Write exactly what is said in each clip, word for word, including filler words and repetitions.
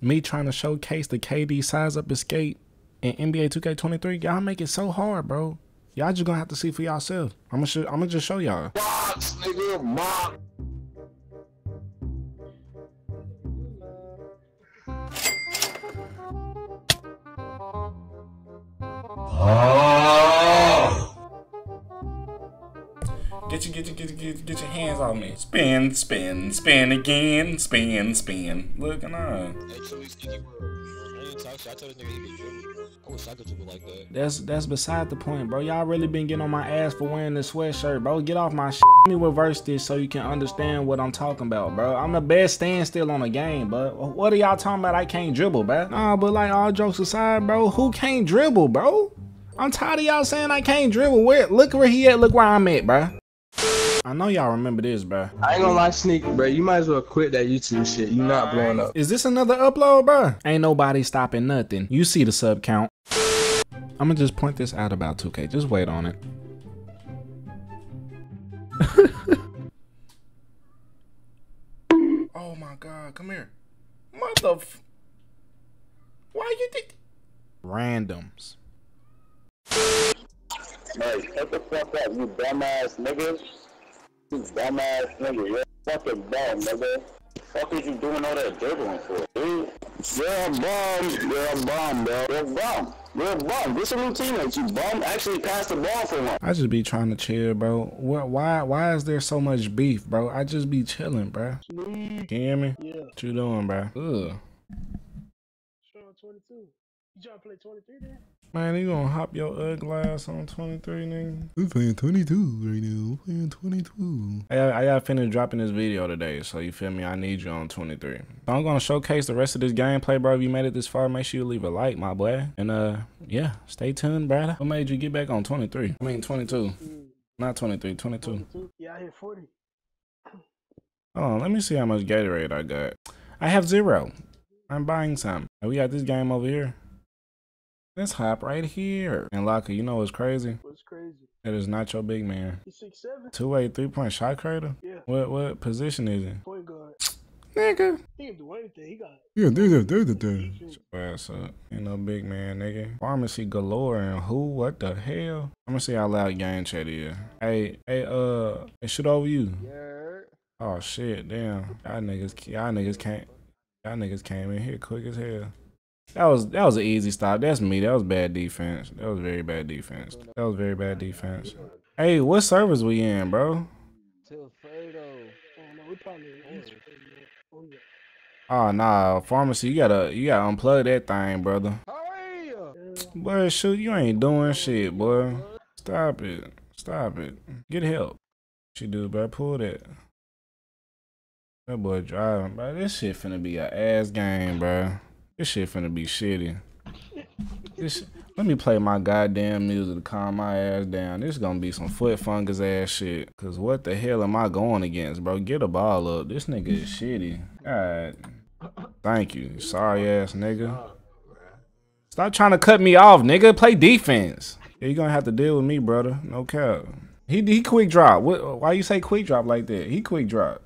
me trying to showcase the K D size up and skate in N B A two K twenty-three, y'all make it so hard, bro. Y'all just gonna have to see for y'allself. I'm gonna, I'm gonna just show y'all. Box, nigga, box. Get your, get your, get your, get your, get your hands on me. Spin, spin, spin again. Spin, spin. Look and I. That's that's beside the point, bro. Y'all really been getting on my ass for wearing this sweatshirt, bro. Get off my shit. Let me reverse this so you can understand what I'm talking about, bro. I'm the best standstill on the game, bro. What are y'all talking about? I can't dribble, bro. Nah, but like all jokes aside, bro, who can't dribble, bro? I'm tired of y'all saying I can't dribble. Where? Look where he at. Look where I'm at, bro. I know y'all remember this, bro. I ain't gonna lie, Sneak, bro. You might as well quit that YouTube shit. You're not blowing up. Is this another upload, bro? Ain't nobody stopping nothing. You see the sub count. I'ma just point this out about two K. Just wait on it. Oh my God, come here. Motherf... Why you did... Randoms. Hey, shut the fuck up, you dumbass niggas. You dumbass nigga, you're fucking dumb, nigga. The fuck is you doing all that dribbling for, dude? You're a bum, you're a bum, bro. You're a bum, you're a bum. This is a routine that you bum actually passed the ball for one. I just be trying to chill, bro. What? Why? Why is there so much beef, bro? I just be chilling, bro. You hear me? Yeah. What you doing, bro? Ugh. Strong twenty-two. You trying to play twenty-three then? Man, you gonna hop your ugly ass on twenty-three, nigga. I'm playing twenty-two right now. I'm playing twenty-two. I, I got finished dropping this video today, so you feel me? I need you on twenty-three. So I'm gonna showcase the rest of this gameplay, bro. If you made it this far, make sure you leave a like, my boy. And, uh, yeah, stay tuned, brother. What made you get back on twenty-three? I mean, twenty-two. Mm. Not twenty-three, twenty-two. twenty-two? Yeah, I hit forty. Hold on, let me see how much Gatorade I got. I have zero. I'm buying some. We got this game over here. Let's hop right here. And Laka, you know what's crazy? What's crazy? That is not your big man. He's six seven. two eight, three-point shot creator? Yeah. What what position is he? Point guard. Nigga. He can do anything. He got it. Yeah, do that, do that, do that. Ass up. Ain't no big man, nigga. Pharmacy galore and who? What the hell? I'm gonna see how loud game chat is. Hey, hey, uh, it shit over you. Yeah. Oh, shit, damn. Y'all niggas, y'all niggas can't. Y'all niggas came in here quick as hell. That was that was an easy stop. That's me. That was bad defense. That was very bad defense. That was very bad defense. Hey, what servers we in, bro? Oh nah, pharmacy. You gotta you gotta unplug that thing, brother. Boy, shoot, you ain't doing shit, boy. Stop it. Stop it. Get help. What you do, bro? Pull that. That boy driving, bro. This shit finna be an ass game, bro. This shit finna be shitty. This, let me play my goddamn music to calm my ass down. This is gonna be some foot fungus ass shit. Cause what the hell am I going against, bro? Get a ball up. This nigga is shitty. God. Thank you. Sorry ass nigga. Stop trying to cut me off, nigga. Play defense. Yeah, you gonna have to deal with me, brother. No cap. He, he quick drop. What, why you say quick drop like that? He quick drop.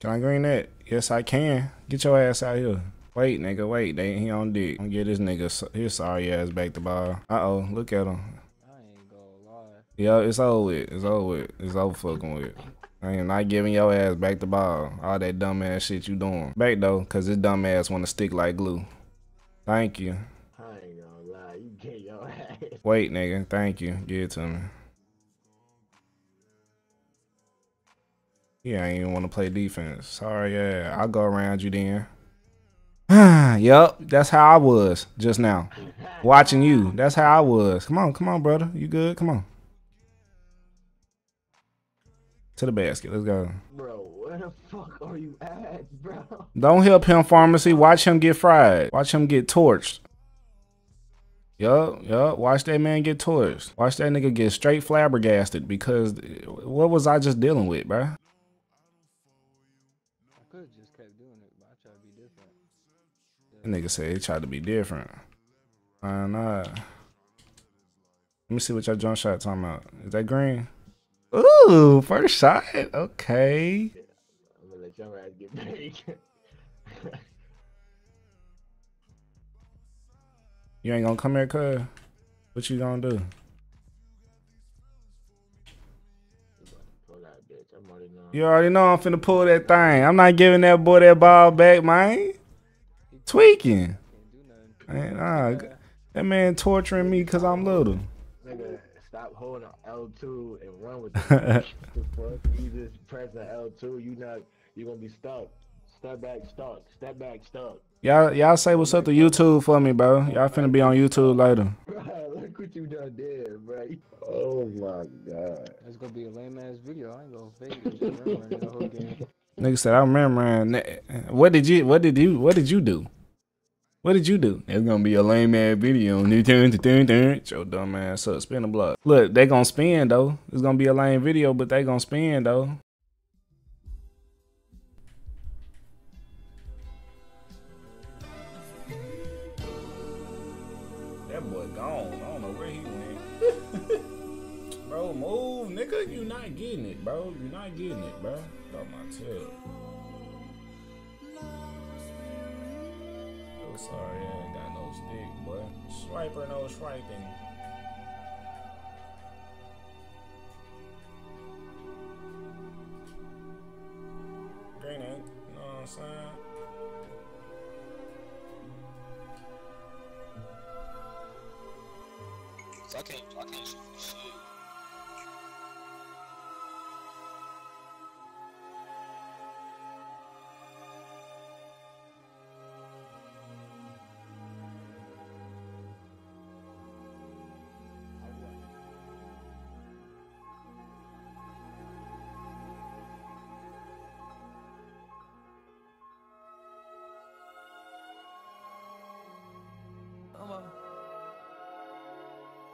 Can I green that? Yes, I can. Get your ass out here. Wait, nigga, wait. They ain't here on dick. I'm get this nigga his sorry ass back the ball. Uh-oh, look at him. I ain't gonna lie. Yo, it's over with. It's over with. It's over fucking with. I ain't not giving your ass back the ball. All that dumb ass shit you doing. Back though, because this dumb ass want to stick like glue. Thank you. I ain't gonna lie. You get your ass. Wait, nigga. Thank you. Give it to me. Yeah, I ain't even want to play defense. Sorry, yeah. I'll go around you then. Yup, that's how I was just now. Watching you. That's how I was. Come on, come on, brother. You good? Come on. To the basket. Let's go. Bro, where the fuck are you at, bro? Don't help him, pharmacy. Watch him get fried. Watch him get torched. Yup, yup. Watch that man get torched. Watch that nigga get straight flabbergasted because what was I just dealing with, bro? Just kept doing it, but I tried to be different. That nigga said he tried to be different. Why not? Let me see what your jump shot talking about. Is that green? Ooh, first shot. Okay. I'm gonna let your ass get big. You ain't gonna come here, cuz? What you gonna do? You already know I'm finna pull that thing. I'm not giving that boy that ball back, man. Tweaking. Man, nah, that man torturing me because I'm little. Nigga, stop holding L two and run with it. You just press the L two, you not, you're gonna be stuck. Step back, stuck. Step back, stuck. Y'all, y'all say what's up to YouTube for me, bro. Y'all finna be on YouTube later. Bro, look what you done did, bro. Oh my god. That's gonna be a lame ass video. I ain't gonna fake it. The whole game. Nigga said, I remember. What did you? What did you? What did you do? What did you do? It's gonna be a lame ass video. Yo, dumb ass up. Spin the block. Look, they gonna spin though. It's gonna be a lame video, but they gonna spin though. That boy gone. I don't know where he went. Bro, move, nigga. You not getting it, bro. You not getting it, bro. Got my tail. Oh, sorry, I ain't got no stick, boy. Swiper, no swiping. Green ink. You know what I'm saying? I can't, I can't shoot for shit.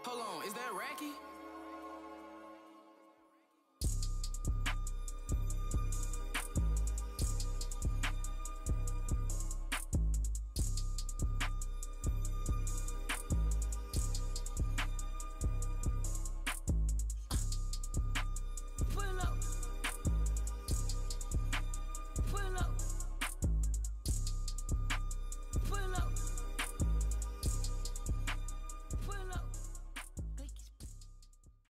Hold on, is that Racky?